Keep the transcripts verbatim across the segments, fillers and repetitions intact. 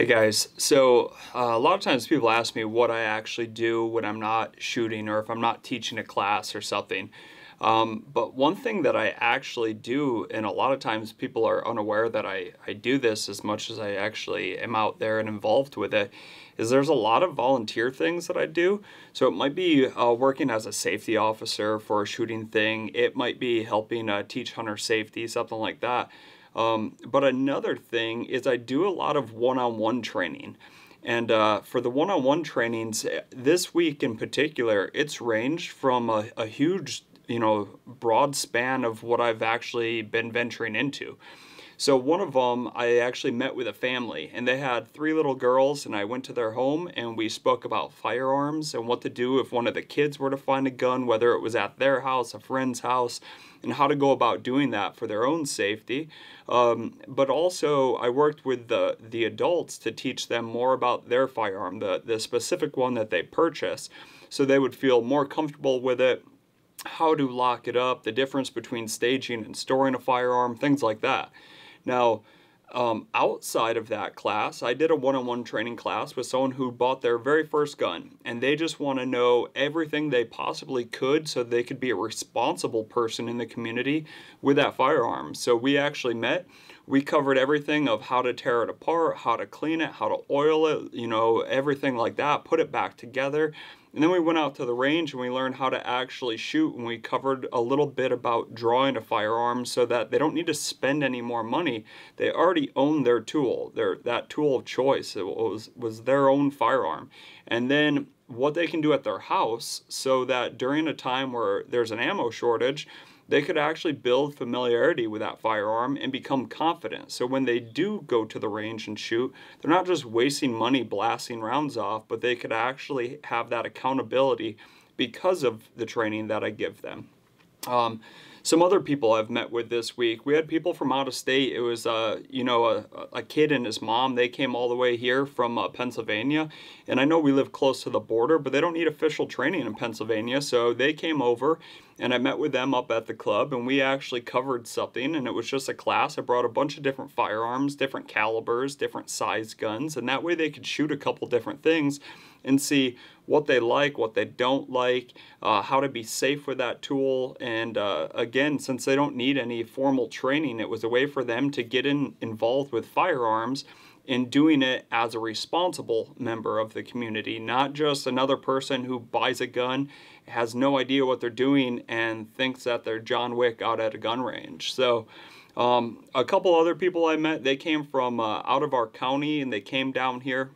Hey guys, so uh, a lot of times people ask me what I actually do when I'm not shooting or if I'm not teaching a class or something. Um, but one thing that I actually do, and a lot of times people are unaware that I, I do this as much as I actually am out there and involved with it, is there's a lot of volunteer things that I do. So it might be uh, working as a safety officer for a shooting thing. It might be helping uh, teach hunter safety, something like that. Um, but another thing is I do a lot of one-on-one training. And uh, for the one-on-one trainings, this week in particular, it's ranged from a, a huge, you know, broad span of what I've actually been venturing into. So one of them, I actually met with a family, and they had three little girls, and I went to their home, and we spoke about firearms and what to do if one of the kids were to find a gun, whether it was at their house, a friend's house, and how to go about doing that for their own safety. Um, but also, I worked with the, the adults to teach them more about their firearm, the, the specific one that they purchase, so they would feel more comfortable with it, how to lock it up, the difference between staging and storing a firearm, things like that. Now, um, outside of that class, I did a one-on-one training class with someone who bought their very first gun, and they just want to know everything they possibly could so they could be a responsible person in the community with that firearm. So we actually met. We covered everything of how to tear it apart, how to clean it, how to oil it, you know, everything like that, put it back together. And then we went out to the range and we learned how to actually shoot, and we covered a little bit about drawing a firearm so that they don't need to spend any more money. They already own their tool, their that tool of choice. It was, was their own firearm. And then what they can do at their house so that during a time where there's an ammo shortage, they could actually build familiarity with that firearm and become confident. So when they do go to the range and shoot, they're not just wasting money blasting rounds off, but they could actually have that accountability because of the training that I give them. Um, some other people I've met with this week, we had people from out of state. It was, uh, you know, a, a kid and his mom. They came all the way here from uh, Pennsylvania. And I know we live close to the border, but they don't need official training in Pennsylvania. So they came over, and I met with them up at the club, and we actually covered something, and it was just a class. I brought a bunch of different firearms, different calibers, different size guns, and that way they could shoot a couple different things and see what they like, what they don't like, uh, how to be safe with that tool. And uh, again, since they don't need any formal training, it was a way for them to get in, involved with firearms and doing it as a responsible member of the community, not just another person who buys a gun, has no idea what they're doing, and thinks that they're John Wick out at a gun range. So um, a couple other people I met, they came from uh, out of our county, and they came down here.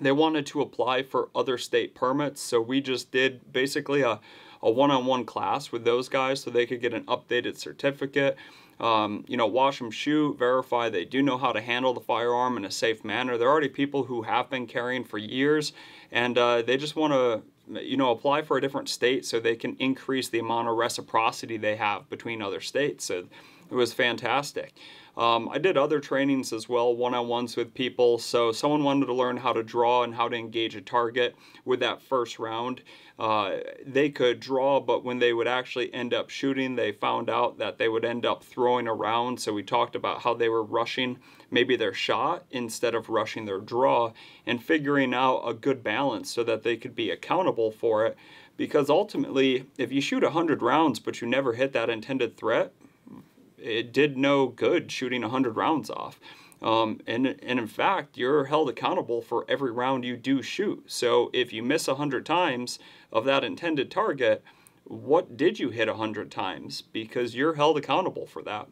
They wanted to apply for other state permits, so we just did basically a, a one-on-one class with those guys so they could get an updated certificate, um, you know, wash them, shoot, verify they do know how to handle the firearm in a safe manner. They're already people who have been carrying for years, and uh, they just want to, you know, apply for a different state so they can increase the amount of reciprocity they have between other states. So it was fantastic. Um, I did other trainings as well, one-on-ones with people. So someone wanted to learn how to draw and how to engage a target with that first round. Uh, they could draw, but when they would actually end up shooting, they found out that they would end up throwing a round. So we talked about how they were rushing maybe their shot instead of rushing their draw, and figuring out a good balance so that they could be accountable for it. Because ultimately, if you shoot one hundred rounds but you never hit that intended threat, it did no good shooting one hundred rounds off. Um, and, and in fact, you're held accountable for every round you do shoot. So if you miss one hundred times of that intended target, what did you hit one hundred times? Because you're held accountable for that.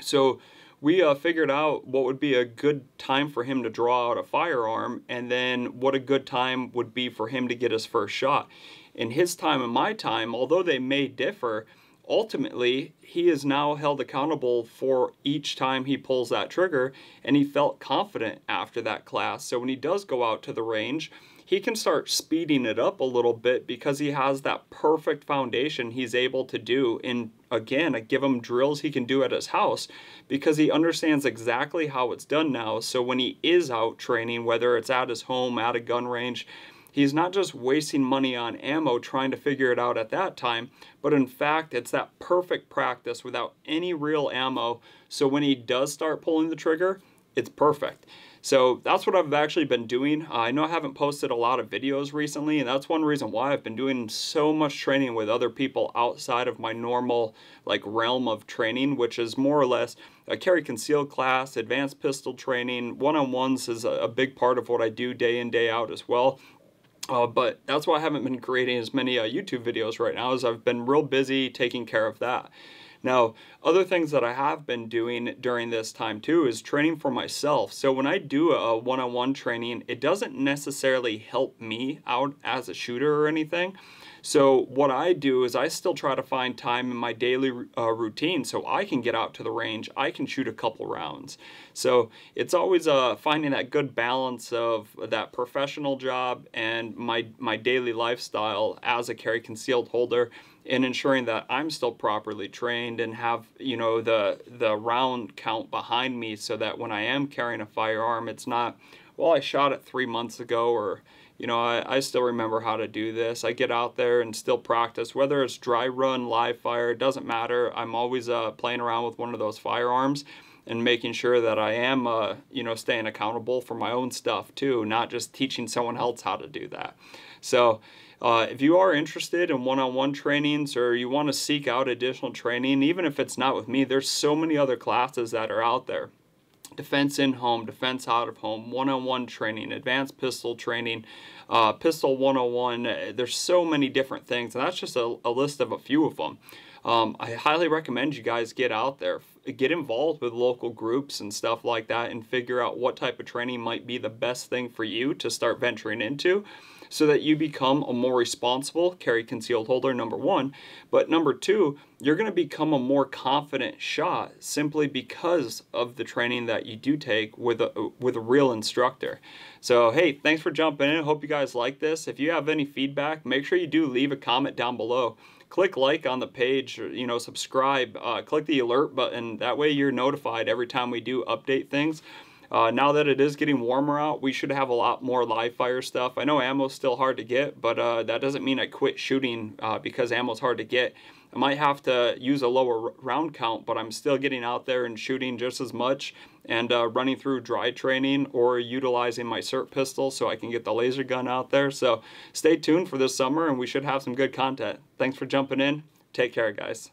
So we uh, figured out what would be a good time for him to draw out a firearm, and then what a good time would be for him to get his first shot. In his time and my time, although they may differ, ultimately, he is now held accountable for each time he pulls that trigger, and he felt confident after that class. So when he does go out to the range, he can start speeding it up a little bit because he has that perfect foundation he's able to do. And again, I give him drills he can do at his house because he understands exactly how it's done now. So when he is out training, whether it's at his home, at a gun range, he's not just wasting money on ammo trying to figure it out at that time, but in fact, it's that perfect practice without any real ammo. So when he does start pulling the trigger, it's perfect. So that's what I've actually been doing. Uh, I know I haven't posted a lot of videos recently, and that's one reason why I've been doing so much training with other people outside of my normal like realm of training, which is more or less a carry conceal class, advanced pistol training. One-on-ones is a, a big part of what I do day in, day out as well. Uh, but that's why I haven't been creating as many uh, YouTube videos right now, is I've been real busy taking care of that. Now, other things that I have been doing during this time too is training for myself. So when I do a one-on-one training, it doesn't necessarily help me out as a shooter or anything. So what I do is I still try to find time in my daily uh, routine so I can get out to the range, I can shoot a couple rounds. So it's always uh, finding that good balance of that professional job and my, my daily lifestyle as a carry concealed holder, and ensuring that I'm still properly trained and have, you know, the, the round count behind me, so that when I am carrying a firearm, it's not, well, I shot it three months ago, or, you know, I, I still remember how to do this. I get out there and still practice, whether it's dry run, live fire, it doesn't matter. I'm always uh, playing around with one of those firearms and making sure that I am, uh, you know, staying accountable for my own stuff too, not just teaching someone else how to do that. So uh, if you are interested in one-on-one trainings, or you want to seek out additional training, even if it's not with me, there's so many other classes that are out there. Defense in home, defense out of home, one-on-one training, advanced pistol training, uh, pistol one oh one. There's so many different things, and that's just a, a list of a few of them. Um, I highly recommend you guys get out there, get involved with local groups and stuff like that, and figure out what type of training might be the best thing for you to start venturing into, so that you become a more responsible carry concealed holder, number one. But number two, you're going to become a more confident shot simply because of the training that you do take with a, with a real instructor. So, hey, thanks for jumping in. Hope you guys like this. If you have any feedback, make sure you do leave a comment down below. Click like on the page, you know, subscribe, uh, click the alert button. That way you're notified every time we do update things. Uh, now that it is getting warmer out, we should have a lot more live fire stuff. I know ammo's still hard to get, but uh, that doesn't mean I quit shooting uh, because ammo's hard to get. I might have to use a lower round count, but I'm still getting out there and shooting just as much, and uh, running through dry training or utilizing my cert pistol so I can get the laser gun out there. So stay tuned for this summer, and we should have some good content. Thanks for jumping in. Take care, guys.